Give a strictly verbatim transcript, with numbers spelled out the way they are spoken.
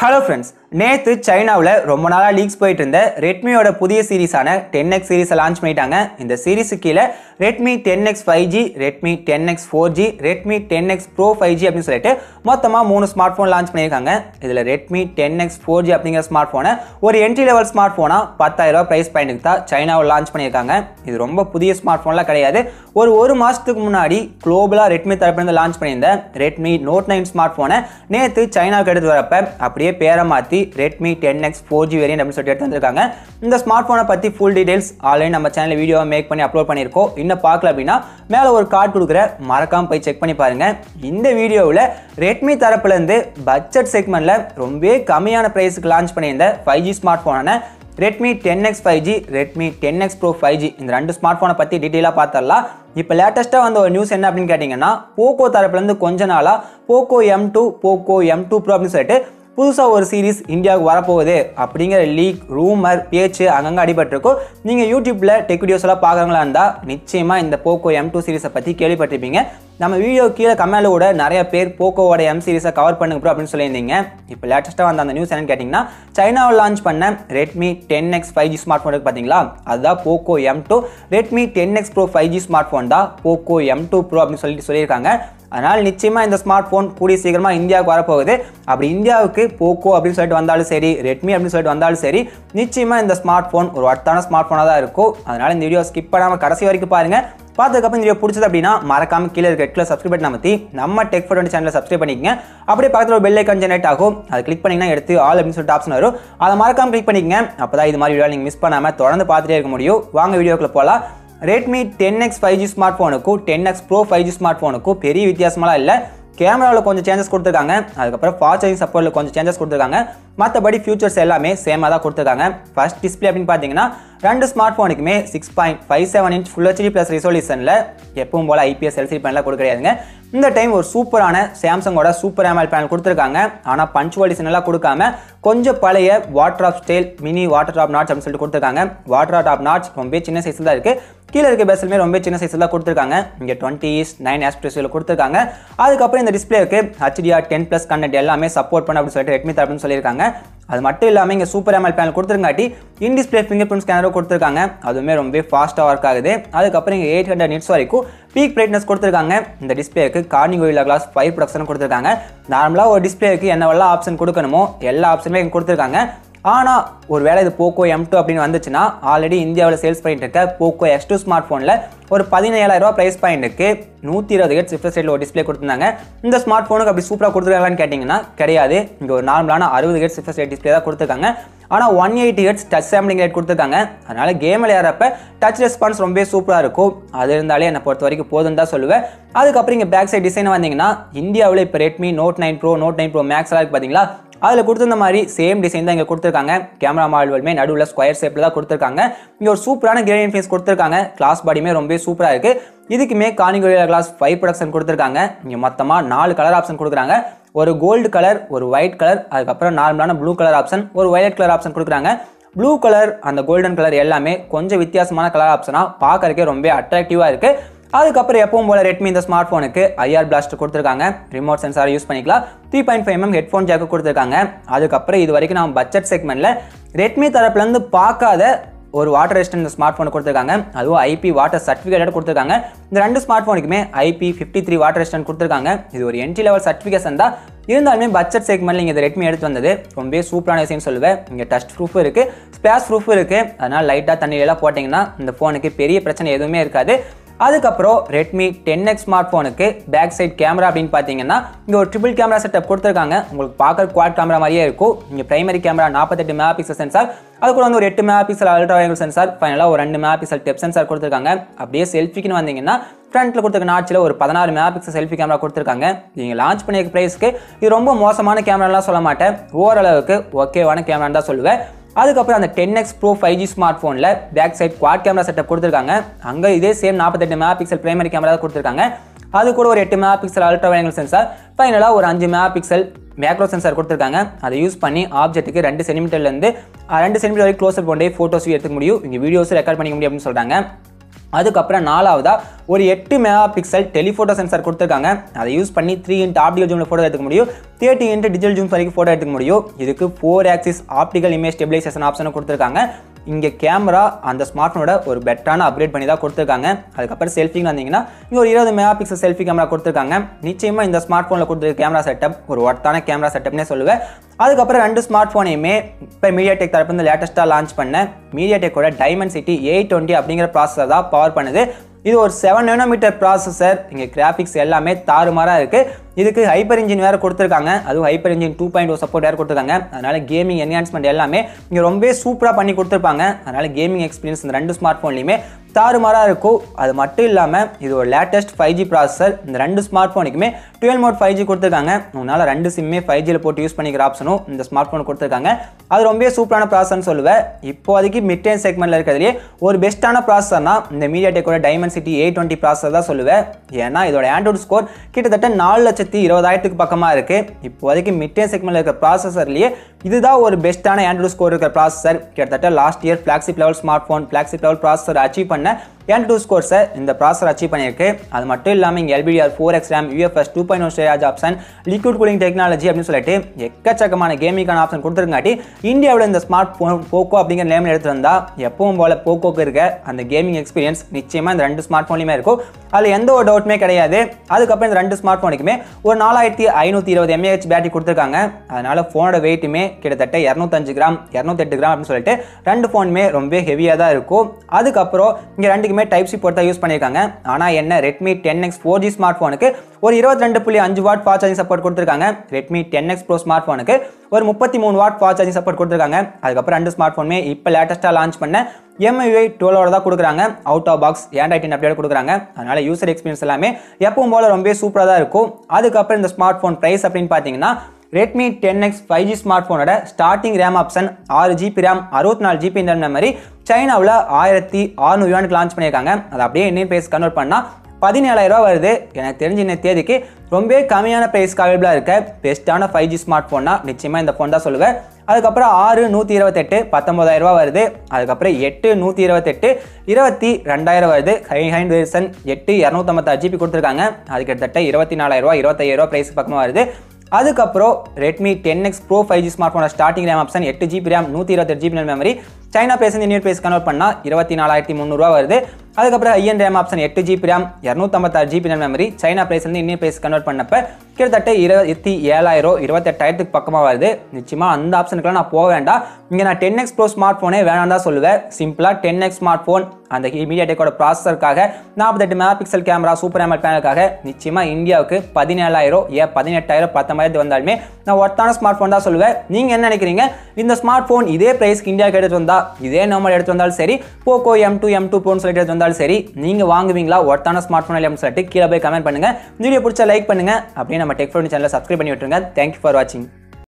Hello friends, நேத்து சைனாவுல ரொம்ப நாளா லீக்ஸ் போயிட்டு இருந்த Redmiயோட புதிய சீரிஸான ten X சீரிஸை லான்ச் பண்ணிட்டாங்க. இந்த சீரிஸ்க்கு கீழ Redmi ten X five G, Redmi ten X four G, Redmi ten X Pro five G அப்படினு சொல்லிட்டு மொத்தமா மூணு ஸ்மார்ட்போன் லான்ச் பண்ணிருக்காங்க. இதுல Redmi ten X four G அப்படிங்கற ஸ்மார்ட்போனை ஒரு entry level ஸ்மார்ட்போனா ten thousand ரூபாய் பிரைஸ் பாயிண்ட்க்கு தான் சைனாவுல லான்ச் பண்ணிருக்காங்க. இது ரொம்ப புதிய ஸ்மார்ட்போன்லாம் கிடையாது. ஒரு ஒரு மாசத்துக்கு முன்னாடி குளோபலா Redmi தரப்புல இருந்து லான்ச் பண்ணியிருந்த Redmi Note nine ஸ்மார்ட்போனை நேத்து சைனாவுக்கு எடுத்து வரப்ப அப்படியே பேரை மாத்தி Redmi ten X four G variant அப்படினு சொல்லிட்டு எடுத்துட்டாங்க. இந்த ஸ்மார்ட்போனை பத்தி full details ஆல்ரெடி நம்ம சேனல்ல வீடியோவை மேக் பண்ணி அப்லோட் பண்ணிருக்கோம். இன்னும் பார்க்கல அப்படினா மேல ஒரு கார்டு கொடுக்குற மறக்காம போய் செக் பண்ணி பாருங்க. இந்த வீடியோவுல Redmi தரப்புல இருந்து பட்ஜெட் செக்மெண்ட்ல ரொம்பவே கம்மியான பிரைஸ்க்கு லான்ச் பண்ணியிருந்த five G ஸ்மார்ட்போனான Redmi ten X five G, Redmi ten X Pro five G இந்த ரெண்டு ஸ்மார்ட்போனை பத்தி டீடைலா பார்த்தறலாம். இப்போ லேட்டஸ்டா வந்த ஒரு நியூஸ் என்ன அப்படினு கேட்டிங்கன்னா, Poco தரப்புல இருந்து கொஞ்ச நாளா Poco M two, Poco M two Pro அப்படினு சொல்லிட்டு புதுசா ஒரு சீரிஸ் இந்தியாவுக்கு வரப்போகுது அப்படிங்கிற லீக் ரூமர் பேச்சு அங்கங்க அடிபட்டிருக்கும். நீங்க யூடியூப்ல டெக் வீடியோஸ் எல்லாம் பாக்குறவங்களா இருந்தா நிச்சயமா இந்த Poco M two சீரிஸை பத்தி கேள்விப்பட்டிருப்பீங்க. நம்ம வீடியோ கீழே கமெண்ட்ல கூட நிறைய பேர் போக்கோவோட M சீரிஸை கவர் பண்ணுங்க ப்ரோ அப்படின்னு சொல்லியிருந்தீங்க. இப்போ லேட்டஸ்டா வந்த அந்த நியூஸ் என்னன்னு கேட்டிங்கன்னா, சைனாவில் லான்ச் பண்ண Redmi ten X five G smartphone இருக்கு பாத்தீங்களா, அதுதான் Poco M two. Redmi ten X Pro five G smartphone தான் Poco M two Pro அப்படின்னு சொல்லிட்டு சொல்லியிருக்காங்க. அதனால் நிச்சயமா இந்த ஸ்மார்ட் போன் கூடிய சீக்கிரமா இந்தியாவுக்கு வரப்போகுது. அப்படி இந்தியாவுக்கு போக்கோ அப்படின்னு சொல்லிட்டு வந்தாலும் சரி, ரெட்மி அப்படின்னு சொல்லிட்டு வந்தாலும் சரி, நிச்சயமா இந்த ஸ்மார்ட் போன் ஒரு ஒர்த்தான ஸ்மார்ட் போனா தான் இருக்கும். அதனால இந்த வீடியோ ஸ்கிப் பண்ணாம கடைசி வரைக்கும் பாருங்க. பார்த்ததுக்கப்புறம் இந்த வீடியோ பிடிச்சது அப்படின்னா மறக்காம கீழே இருக்க ரெட் கலர் சப்ஸ்கிரைப் பட்டன் அமுத்தி நம்ம Tech four twenty சேனலை சப்ஸ்கிரைப் பண்ணிக்கங்க. அப்படியே பக்கத்துல ஒரு பெல் ஐகான் ஜெனரேட் ஆகும். அதை கிளிக் பண்ணீங்கன்னா எடுத்து ஆல் அப்படின்னு சொல்லிட்டு ஆப்ஷன் வரும். அதை மறக்காம கிளிக் பண்ணிக்கங்க. அப்பதான் இது மாதிரி வீடியோ நீங்க மிஸ் பண்ணாம தொடர்ந்து பார்த்துட்டே இருக்க முடியும். வாங்க வீடியோக்குள்ள போகலாம். Redmi ten X five G ஸ்மார்ட்போனுக்கும் ten X Pro five G ஸ்மார்ட்போனுக்கும் பெரிய வித்தியாசமெல்லாம் இல்லை. கேமராவில் கொஞ்சம் சேஞ்சஸ் கொடுத்துருக்காங்க, அதுக்கப்புறம் ஃபாஸ்ட் சார்ஜிங் சப்போர்ட்டில் கொஞ்சம் சேஞ்சஸ் கொடுத்துருக்காங்க. மற்றபடி ஃபியூச்சர்ஸ் எல்லாமே சேமாக தான் கொடுத்துருக்காங்க. ஃபர்ஸ்ட் டிஸ்பிளே அப்படின்னு பார்த்தீங்கன்னா ரெண்டு ஸ்மார்ட் ஃபோனுக்குமே six point five seven inch full HD plus ரெசல்யூஷனில் எப்பவும் போல் ஐபிஎஸ் எல்சிடி பேனலாக கொடுக்குறாங்க. இந்த டைம் ஒரு சூப்பரான சாம்சங்கோட சூப்பர் AMOLED பேனல் கொடுத்துருக்காங்க. ஆனால் பஞ்சுவல் டிசைனெல்லாம் கொடுக்காம கொஞ்சம் பழைய water drop style mini water drop notch அப்படின்னு சொல்லிட்டு கொடுத்துருக்காங்க. வாட்டர் ட்ராப் நாட்ச் ரொம்ப சின்ன சைஸில் தான் இருக்குது. கீழே இருக்க பேசலுமே ரொம்ப சின்ன சைஸில் தான் கொடுத்துருக்காங்க. இங்கே டுவெண்ட்டி இஸ் நைன் ஆஸ்பிரேஷனில் கொடுத்துருக்காங்க. அதுக்கப்புறம் இந்த டிஸ்பிளேக்கு H D R ten plus content எல்லாமே சப்போர்ட் பண்ண அப்படின்னு சொல்லிட்டு ரெட்மி தரப்புன்னு சொல்லியிருக்காங்க. அது மட்டும் இல்லாமல் இங்கே சூப்பர் AMOLED பேனல் கொடுத்துருக்காட்டி இன் டிஸ்பிளே ஃபிங்கர் பிரிண்ட் ஸ்கேனரும் கொடுத்துருக்காங்க. அதுவுமே ரொம்ப ஃபாஸ்ட்டாக ஒர்க் ஆகுது. அதுக்கப்புறம் இங்கே எயிட் ஹண்ட்ரட் நிட்ஸ் வரைக்கும் பீக் பிரைட்னஸ் கொடுத்துருக்காங்க. இந்த டிஸ்பிளேக்கு Corning Gorilla glass five protection கொடுத்துருக்காங்க. நார்மலாக ஒரு டிஸ்பிளேக்கு என்னவெல்லாம் ஆப்ஷன் கொடுக்கணுமோ எல்லா ஆப்ஷனுமே இங்கே கொடுத்துருக்காங்க. ஆனால் ஒரு வேளை இது Poco M two அப்படின்னு வந்துச்சுன்னா ஆல்ரெடி இந்தியாவில் சேல்ஸ் பண்ணிட்டு இருக்க Poco X two ஸ்மார்ட் ஃபோனில் ஒரு பதினேழாயிரம் ரூபா ப்ரைஸ் பாயிண்ட்டுக்கு நூற்றி இருபது ஹெர்ட்ஸ் ரிஃப்ரெஷ் ரேட்டில் ஒரு டிஸ்பிளே கொடுத்துருந்தாங்க. இந்த ஸ்மார்ட் ஃபோனுக்கு அப்படி சூப்பராக கொடுத்துருக்காங்களான்னு கேட்டிங்கன்னா கிடையாது. இங்கே ஒரு நார்மலான அறுபது ஹெர்ட்ஸ் ரிஃப்ரெஷ் ரேட் டிஸ்பிளே தான் கொடுத்துருக்காங்க. ஆனால் one eighty hertz touch sampling rate கொடுத்துருக்காங்க. அதனால் கேம் விளையாடுறப்ப டச் ரெஸ்பான்ஸ் ரொம்பவே சூப்பராக இருக்கும். அது இருந்தாலே என்னை பொறுத்த வரைக்கும் போதுன்னு தான் சொல்லுவேன். அதுக்கப்புறம் இங்கே பேக் சைட் டிசைன் வந்தீங்கன்னா இந்தியாவில் இப்போ Redmi Note nine Pro, Note nine Pro Max-லாம் இருக்குது பார்த்தீங்களா, அதில் கொடுத்துருந்த மாதிரி சேம் டிசைன் தான் இங்கே கொடுத்துருக்காங்க. கேமரா மாடலுமே நடுவில் ஸ்கொயர் ஷேப்பில் தான் கொடுத்துருக்காங்க. இங்கே ஒரு சூப்பரான கிரேடியன்ட் ஃபேஸ் கொடுத்துருக்காங்க. கிளாஸ் பாடியுமே ரொம்ப சூப்பராக இருக்குது. இதுக்குமே Corning Gorilla glass five protection கொடுத்துருக்காங்க. இங்கே மொத்தமாக நாலு கலர் ஆப்ஷன் கொடுக்குறாங்க. ஒரு கோல்டு கலர், ஒரு ஒயிட் கலர், அதுக்கப்புறம் நார்மலான ப்ளூ கலர் ஆப்ஷன், ஒரு வயலட் கலர் ஆப்ஷன் கொடுக்குறாங்க. ப்ளூ கலர் அந்த கோல்டன் கலர் எல்லாமே கொஞ்சம் வித்தியாசமான கலர் ஆப்ஷனாக பார்க்கறக்கே ரொம்ப அட்ராக்டிவாக இருக்குது. அதுக்கப்புறம் எப்பவும் போல ரெட்மி இந்த ஸ்மார்ட் ஃபோனுக்கு ஐஆர் பிளாஸ்டர் கொடுத்துருக்காங்க. ரிமோட் சென்சாரை யூஸ் பண்ணிக்கலாம். Three point five mm headphone jack கொடுத்துருக்காங்க. அதுக்கப்புறம் இது வரைக்கும் நம்ம பட்ஜெட் செக்மெண்ட்ல ரெட்மி தரப்புலேருந்து பார்க்காத ஒரு வாட்டர் ரெசிஸ்டன்ட் ஸ்மார்ட் ஃபோன் கொடுத்துருக்காங்க. அதுவும் ஐபி வாட்டர் சர்டிஃபிகேட் கொடுத்துருக்காங்க. இந்த ரெண்டு ஸ்மார்ட் ஃபோனுக்குமே ஐபி fifty-three வாட்டர் ரெசிஸ்டன்ட் கொடுத்துருக்காங்க. இது ஒரு என்ட்ரி லெவல் சர்டிஃபிகேஷன் தான் இருந்தாலுமே பட்ஜெட் செக்மெண்ட்ல இங்கே இந்த ரெட்மி எடுத்து வந்தது ரொம்ப சூப்பரான விஷயம் சொல்லுவேன். இங்கே டஸ்ட் ப்ரூஃபும் இருக்குது, ஸ்பேஸ் ப்ரூஃபும் இருக்குது. அதனால் லைட்டாக தண்ணியிலாம் போட்டிங்கன்னா இந்த ஃபோனுக்கு பெரிய பிரச்சனை எதுவுமே இருக்காது. அதுக்கப்புறம் ரெட்மி ten X ஸ்மார்ட் ஃபோனுக்கு பேக் சைட் கேமரா அப்படின்னு பார்த்தீங்கன்னா இங்கே ஒரு ட்ரிபிள் கேமரா செட்டப் கொடுத்துருக்காங்க. உங்களுக்கு பார்க்குற குவாட் கேமரா மாதிரியே இருக்கும். இங்கே பிரைமரி கேமரா நாற்பத்தெட்டு மெகா பிக்சல் சென்சார், அதுக்குள்ள வந்து ஒரு எட்டு megapixel ultra wide sensor, ஃபைனலாக ஒரு ரெண்டு மெகா பிக்சல் டெப்த் சென்சார் கொடுத்துருக்காங்க. அப்படியே செல்ஃபிக்குன்னு வந்தீங்கன்னா ஃப்ரண்ட்டில் கொடுத்துருக்க நாட்சில் ஒரு பதினாறு மெகா பிக்சல் செல்ஃபி கேமரா கொடுத்துருக்காங்க. நீங்கள் லான்ச் பண்ணியிருக்க ப்ரைஸ்க்கு இது ரொம்ப மோசமான கேமராலாம் சொல்ல மாட்டேன், ஓரளவுக்கு ஓகேவான கேமரான்னு தான் சொல்லுவேன். அதுக்கப்புறம் அந்த ten X Pro five G smart ஃபோனில் back side quad camera setup கொடுத்துருக்காங்க. அங்கே இதே சேம் நாற்பத்தெட்டு மெகா பிக்சல் பிரைமரி கேமரா தான் கொடுத்துருக்காங்க. அது கூட ஒரு எட்டு megapixel ultra wide angle sensor, ஃபைனலாக ஒரு அஞ்சு மெகா பிக்சல் மேக்ரோ சென்சார் கொடுத்துருக்காங்க. அதை யூஸ் பண்ணி ஆப்ஜெக்ட்டுக்கு ரெண்டு சென்டிமீட்டர்லேருந்து ரெண்டு சென்டிமீட்டர் வரைக்கும் க்ளோஸர் போண்டே ஃபோட்டோஸ் எடுத்துக்க முடியும், இங்கே வீடியோஸ் ரெக்கார்ட் பண்ணிக்க முடியும் அப்படின்னு சொல்கிறாங்க. அதுக்கப்புறம் நாலாவதா ஒரு எட்டு மெகா பிக்சல் டெலிஃபோட்டோ சென்சார் கொடுத்துருக்காங்க. அதை யூஸ் பண்ணி த்ரீ இன்ட்டு ஆப்டிகல் ஜூமில் ஃபோட்டோ எடுத்துக்க முடியும், தேர்ட்டி இன்ட்டு டிஜிட்டல் ஜூம் வரைக்கும் ஃபோட்டோ எடுத்துக்க முடியும். இதுக்கு four axis optical image stabilisation ஆப்ஷனும் கொடுத்துருக்காங்க. இங்கே கேமரா அந்த ஸ்மார்ட் ஃபோனோட ஒரு பெட்டரான அப்கிரேட் பண்ணி தான் கொடுத்துருக்காங்க. அதுக்கப்புறம் செல்ஃபின்னு வந்தீங்கன்னா இங்கே ஒரு இருபது மெகா பிக்சல் செல்ஃபி கேமரா கொடுத்துருக்காங்க. நிச்சயமாக இந்த ஸ்மார்ட் ஃபோனில் கொடுத்துருக்க கேமரா செட்டப் ஒரு ஒர்த்தான கேமரா செட்டப்னே சொல்லுவேன். அதுக்கப்புறம் ரெண்டு ஸ்மார்ட் ஃபோனையுமே இப்போ மீடியாடெக் தரப்புலேருந்து லேட்டஸ்ட்டாக லான்ச் பண்ண மீடியாடெக்கோட டைமென்சிட்டி எயிட் டுவெண்ட்டி அப்படிங்கிற ப்ராசஸர் தான் பவர் பண்ணுது. இது ஒரு செவன் நேனோமீட்டர் ப்ராசஸர். இங்கே கிராஃபிக்ஸ் எல்லாமே தாறுமாறாக இருக்குது. இதுக்கு ஹைப்பர் இன்ஜின் வேறு கொடுத்துருக்காங்க, அதுவும் hyper engine two point O support வேறு கொடுத்துருக்காங்க. அதனால் கேமிங் என்ஹான்ஸ்மெண்ட் எல்லாமே இங்கே ரொம்பவே சூப்பராக பண்ணி கொடுத்துருப்பாங்க. அதனால் கேமிங் எக்ஸ்பீரியன்ஸ் இந்த ரெண்டு ஸ்மார்ட் ஃபோன்லையுமே தாறுமாறாக இருக்கும். அது மட்டும் இல்லாமல் இது ஒரு லேட்டஸ்ட் ஃபைவ் ஜி ப்ராசஸர். இந்த ரெண்டு ஸ்மார்ட் ஃபோனுக்குமே டுவெல் மோட் ஃபைவ் ஜி கொடுத்துருக்காங்க. அதனால் ரெண்டு சிம்மே ஃபைவ் ஜியில் போட்டு யூஸ் பண்ணிக்கிற ஆப்ஷனும் இந்த ஸ்மார்ட் ஃபோன் கொடுத்துருக்காங்க. அது ரொம்பவே சூப்பரான ப்ராசஸ்ன்னு சொல்லுவேன். இப்போதைக்கு மிட்ரேஞ்ச் செக்மெண்ட்டில் இருக்கிறதுலேயே ஒரு பெஸ்ட்டான ப்ராசஸர்னா இந்த மீடியாடெக்கோட டைமென்சிட்டி எயிட் டுவெண்ட்டி ப்ராசஸர் தான் சொல்லுவேன். ஏன்னா இதோட ஆண்ட்ராய்டு ஸ்கோர் கிட்டத்தட்ட நாலு லட்சம் இருபதாயிரத்துக்கு பக்கமாக இருக்குது. இப்போதைக்கு மிட்ரேஞ்ச் செக்மெண்ட்டில் இருக்கிற ப்ராசஸர்லேயே இதுதான் ஒரு பெஸ்ட்டான ஆண்ட்ராய்டு ஸ்கோர் இருக்கிற ப்ராசஸர். கிட்டத்தட்ட last year flagship level smart phone flagship level processor achieve பண்ண ஆண்ட்ராய்டு ஸ்கோர்ஸை இந்த ப்ராசஸர் அச்சீவ் பண்ணியிருக்கு. அது மட்டும் இல்லாமல் இங்கே LPDDR four X RAM UFS two point one storage option liquid cooling technology அப்படின்னு சொல்லிட்டு எக்கச்சக்கமான கேமிங்கான ஆப்ஷன் கொடுத்துருக்காட்டி இந்தியாவில் இந்த ஸ்மார்ட் ஃபோன் போக்கோ அப்படிங்கிற நேமில் எடுத்துகிட்டு வந்தால் எப்பவும் போல் போக்கோக்கு இருக்க அந்த கேமிங் எக்ஸ்பீரியன்ஸ் நிச்சயமாக இந்த ரெண்டு ஸ்மார்ட் ஃபோன்லையுமே இருக்கும். அதில் எந்த ஒரு டவுட்டுமே கிடையாது. அதுக்கப்புறம் இந்த ரெண்டு ஸ்மார்ட் ஃபோனுக்குமே ஒரு நாலாயிரத்தி ஐநூற்றி இருபது எம்ஏஹெச் பேட்டரி கொடுத்துருக்காங்க. அதனால் ஃபோனோட வெயிட்டுமே கிட்டத்தட்ட இரநூத்தஞ்சு கிராம் இரநூத்தெட்டு கிராம் அப்படின்னு சொல்லிட்டு ரெண்டு ஃபோனுமே ரொம்ப ஹெவியாக தான் இருக்கும். அதுக்கப்புறம் இங்கே ரெண்டுக்குமே டைப் சி போர்ட் தான் யூஸ் பண்ணியிருக்காங்க. ஆனால் என்ன Redmi ten X four G smart ஃபோனுக்கு ஒரு இருபத்தி ரெண்டு புள்ளி அஞ்சு வாட் ஃபாஸ்ட் சார்ஜிங் சப்போர்ட் கொடுத்துருக்காங்க. Redmi ten X Pro smart ஃபோனுக்கு ஒரு முப்பத்தி மூணு வாட் ஃபாஸ்ட் சார்ஜிங் சப்போர்ட் கொடுத்துருக்காங்க. அதுக்கப்புறம் ரெண்டு ஸ்மார்ட் ஃபோனுமே இப்போ லேட்டஸ்ட்டாக லான்ச் பண்ண எம்ஐயூஐ டுவெலோட தான் கொடுக்குறாங்க. அவுட் ஆஃப் பாக்ஸ் ஆண்ட்ராய்டின் அப்டேட் கொடுக்குறாங்க. அதனால் யூசர் எக்ஸ்பீரியன்ஸ் எல்லாமே எப்பவும் போல் ரொம்பவே சூப்பராக தான் இருக்கும். அதுக்கப்புறம் இந்த ஸ்மார்ட் ஃபோன் ப்ரைஸ் அப்படின்னு பார்த்தீங்கன்னா Redmi ten X five G smart ஃபோனோட ஸ்டார்டிங் ரேம் ஆப்ஷன் ஆறு ஜிபி ரேம் அறுபத்தி நாலு ஜிபி இந்த மெமரி சைனாவில் ஆயிரத்தி அறுநூறு யூனிட் லான்ச் பண்ணியிருக்காங்க. அது அப்படியே இந்தியன் பிரைஸ் கன்வெர்ட் பண்ணால் பதினேழாயிரரூவா வருது. எனக்கு தெரிஞ்ச இந்த தேதிக்கு ரொம்பவே கம்மியான ப்ரைஸ்க்கு அவைலபிளாக இருக்க பெஸ்ட்டான ஃபைவ் ஜி ஸ்மார்ட் ஃபோன்னா நிச்சயமாக இந்த ஃபோன் தான் சொல்லுவேன். அதுக்கப்புறம் ஆறு நூற்றி இருபத்தெட்டு பத்தொம்பதாயிரரூவா வருது. அதுக்கப்புறம் எட்டு நூற்றி இருபத்தெட்டு இருபத்தி ரெண்டாயிரம் வருது. ஹை ஹைண்ட் வெர்சன் எட்டு இரநூத்தம்பத்தாறு ஜிபி கொடுத்துருக்காங்க. அது கிட்டத்தட்ட இருபத்தி நாலாயிரரூவா இருபத்தையாயிரரூவா ப்ரைஸ் பக்கமாக வருது. அதுக்கப்புறம் Redmi ten X Pro five G smart ஃபோனோட ஸ்டார்டிங் ரேம் ஆப்ஷன் எட்டு ஜிபி ரேம் நூற்றி இருபத்தெட்டு ஜிபி மெமரி சைனா பேசுகிற இந்தியன் பேஸ் கன்வெர்ட் பண்ணால் இருபத்தி நாலாயிரத்தி முந்நூறுரூவா வருது. அதுக்கப்புறம் ஐஎன் ரேம் ஆப்ஷன் எட்டு ஜிபி ரேம் இரநூத்தம்பத்தாறு ஜிபி மெமரி சைனா பிரைஸ்லேருந்து இந்தியன் பிரைஸ் கன்வெர்ட் பண்ணப்போ கிட்டத்தட்ட இருபத்தி ஏழாயிரம் இருபத்தெட்டாயிரத்துக்கு பக்கமாக வருது. நிச்சயமாக அந்த ஆப்ஷனுக்குலாம் நான் போக வேண்டாம். இங்கே நான் டென் எக்ஸ் ப்ரோ ஸ்மார்ட் ஃபோனே வேணாம் தான் சொல்லுவேன். சிம்பிளாக டென் எக்ஸ் ஸ்மார்ட் ஃபோன் அந்த மீடியாடெக்கோட ப்ராசஸருக்காக நாற்பத்தெட்டு மெகா பிக்சல் கேமரா சூப்பர் எம்எல் பேனலுக்காக நிச்சயமாக இந்தியாவுக்கு பதினேழாயிரம் ஏன் பதினெட்டாயிரம் பத்தொம்பதாயிரத்து வந்தாலுமே நான் ஒர்த்தான ஸ்மார்ட் ஃபோன் தான் சொல்லுவேன். நீங்கள் என்ன நினைக்கிறீங்க? இந்த ஸ்மார்ட் ஃபோன் இதே பிரைஸ்க்கு இந்தியாவுக்கு எடுத்து வந்தால் இதே நார்மல் எடுத்து வந்தாலும் சரி Poco M two M two ப்ரோன்னு சொல்லிட்டு எடுத்து வந்தாலும் சரி நீங்கள் வாங்குவீங்களா ஒர்த்தான ஸ்மார்ட் ஃபோன் இல்லைன்னு சொல்லிட்டு கீழே போய் கமெண்ட் பண்ணுங்கள். வீடியோ பிடிச்சா லைக் பண்ணுங்கள். அப்படியே நம்ம டெக் ஃபோன் சேனலை சப்ஸ்கிரைப் பண்ணி விட்டுருங்க. தேங்க்யூ ஃபார் வாட்சிங்.